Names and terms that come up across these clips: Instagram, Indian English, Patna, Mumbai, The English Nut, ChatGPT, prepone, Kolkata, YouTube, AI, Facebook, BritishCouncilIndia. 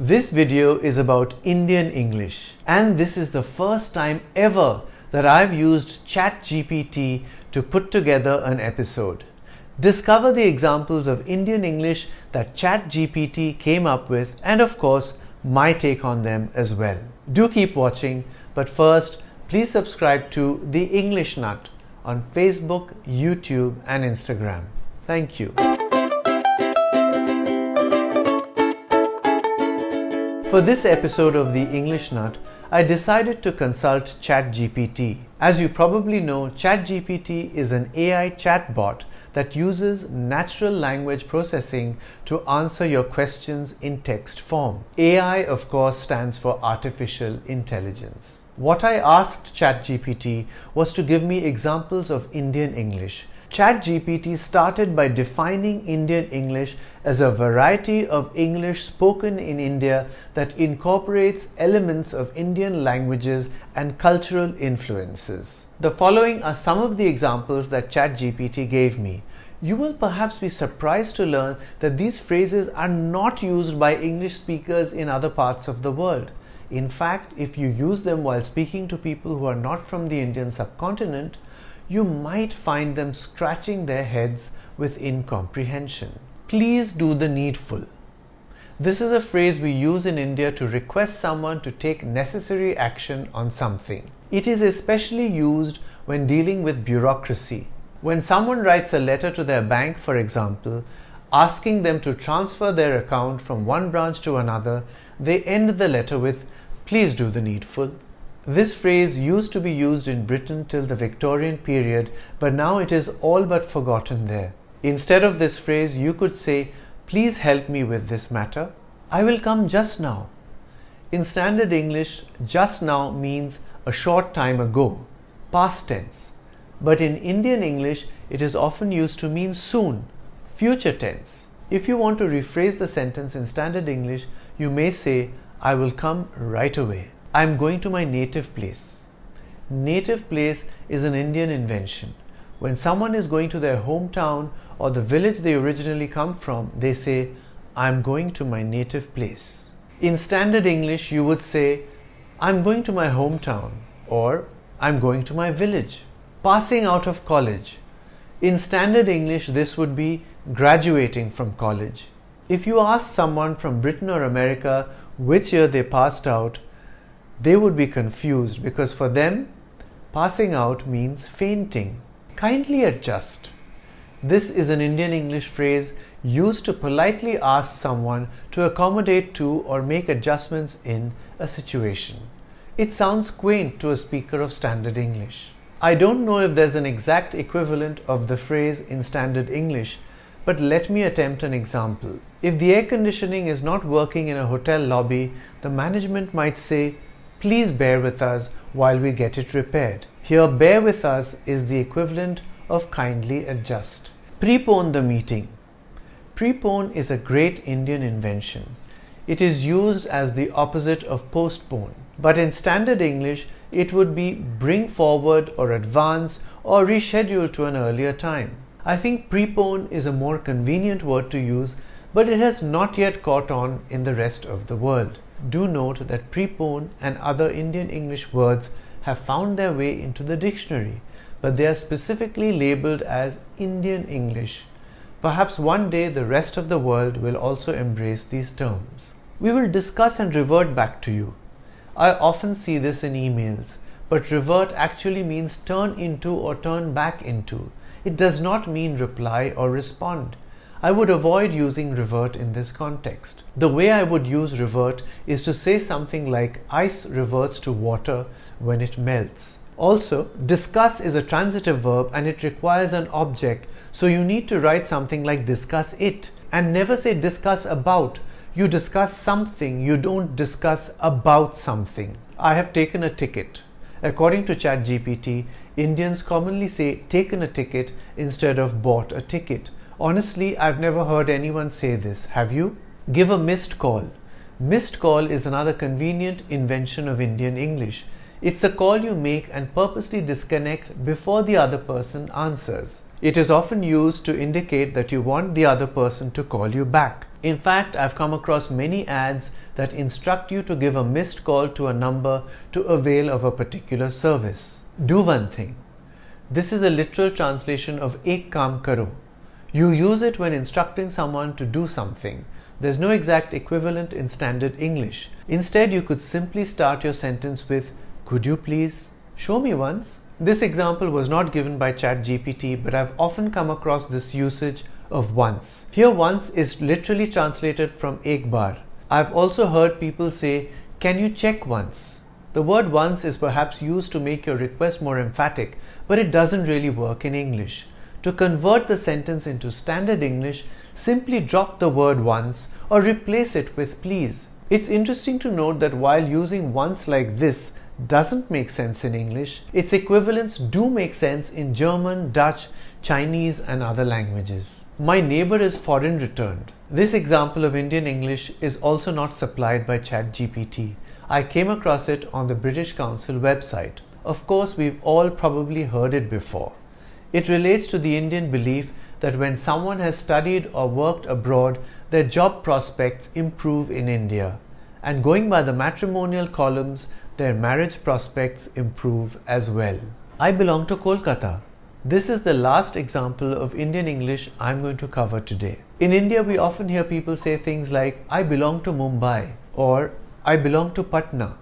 This video is about Indian English, and this is the first time ever that I've used ChatGPT to put together an episode. Discover the examples of Indian English that ChatGPT came up with, and of course my take on them as well. Do keep watching, but first please subscribe to The English Nut on Facebook, YouTube and Instagram. Thank you. For this episode of The English Nut, I decided to consult ChatGPT. As you probably know, ChatGPT is an AI chatbot that uses natural language processing to answer your questions in text form. AI, of course, stands for Artificial Intelligence. What I asked ChatGPT was to give me examples of Indian English. ChatGPT started by defining Indian English as a variety of English spoken in India that incorporates elements of Indian languages and cultural influences. The following are some of the examples that ChatGPT gave me. You will perhaps be surprised to learn that these phrases are not used by English speakers in other parts of the world. In fact, if you use them while speaking to people who are not from the Indian subcontinent, you might find them scratching their heads with incomprehension. Please do the needful. This is a phrase we use in India to request someone to take necessary action on something. It is especially used when dealing with bureaucracy. When someone writes a letter to their bank, for example, asking them to transfer their account from one branch to another, they end the letter with, "Please do the needful." This phrase used to be used in Britain till the Victorian period, but now it is all but forgotten there. Instead of this phrase, you could say, "Please help me with this matter." "I will come just now." In standard English, just now means a short time ago, past tense. But in Indian English, it is often used to mean soon, future tense. If you want to rephrase the sentence in standard English, you may say, "I will come right away." "I'm going to my native place." Native place is an Indian invention. When someone is going to their hometown or the village they originally come from, they say, "I'm going to my native place." In standard English, you would say, "I'm going to my hometown," or "I'm going to my village." Passing out of college. In standard English, this would be graduating from college. If you ask someone from Britain or America which year they passed out, they would be confused, because for them, passing out means fainting. Kindly adjust. This is an Indian English phrase used to politely ask someone to accommodate to or make adjustments in a situation. It sounds quaint to a speaker of standard English. I don't know if there's an exact equivalent of the phrase in standard English, but let me attempt an example. If the air conditioning is not working in a hotel lobby, the management might say, "Please bear with us while we get it repaired." Here, "bear with us" is the equivalent of kindly adjust. Prepone the meeting. Prepone is a great Indian invention. It is used as the opposite of postpone. But in standard English, it would be bring forward or advance or reschedule to an earlier time. I think prepone is a more convenient word to use, but it has not yet caught on in the rest of the world. Do note that prepone and other Indian English words have found their way into the dictionary, but they are specifically labeled as Indian English. Perhaps one day the rest of the world will also embrace these terms. We will discuss and revert back to you. I often see this in emails, but revert actually means turn into or turn back into. It does not mean reply or respond. I would avoid using revert in this context. The way I would use revert is to say something like, "Ice reverts to water when it melts." Also, discuss is a transitive verb and it requires an object, so you need to write something like "discuss it," and never say "discuss about." You discuss something, you don't discuss about something. I have taken a ticket. According to ChatGPT, Indians commonly say "taken a ticket" instead of "bought a ticket." Honestly, I've never heard anyone say this, have you? Give a missed call. Missed call is another convenient invention of Indian English. It's a call you make and purposely disconnect before the other person answers. It is often used to indicate that you want the other person to call you back. In fact, I've come across many ads that instruct you to give a missed call to a number to avail of a particular service. Do one thing. This is a literal translation of ek kaam karo. You use it when instructing someone to do something. There's no exact equivalent in standard English. Instead, you could simply start your sentence with, could you please show me once? This example was not given by ChatGPT, but I've often come across this usage of once. Here once is literally translated from ek bar. I've also heard people say, can you check once? The word once is perhaps used to make your request more emphatic, but it doesn't really work in English. To convert the sentence into standard English, simply drop the word once or replace it with please. It's interesting to note that while using once like this doesn't make sense in English, its equivalents do make sense in German, Dutch, Chinese and other languages. My neighbor is foreign returned. This example of Indian English is also not supplied by ChatGPT. I came across it on the British Council website. Of course, we've all probably heard it before. It relates to the Indian belief that when someone has studied or worked abroad, their job prospects improve in India. And going by the matrimonial columns, their marriage prospects improve as well. I belong to Kolkata. This is the last example of Indian English I'm going to cover today. In India, we often hear people say things like, I belong to Mumbai or I belong to Patna,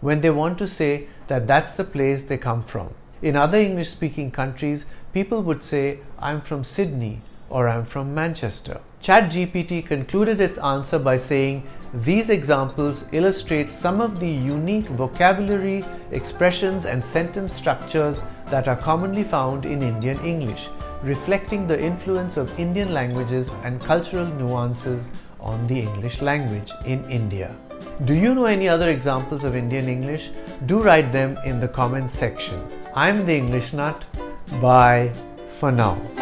when they want to say that that's the place they come from. In other English-speaking countries, people would say, I'm from Sydney or I'm from Manchester. ChatGPT concluded its answer by saying, these examples illustrate some of the unique vocabulary, expressions and sentence structures that are commonly found in Indian English, reflecting the influence of Indian languages and cultural nuances on the English language in India. Do you know any other examples of Indian English? Do write them in the comments section. I'm the English Nut. Bye for now.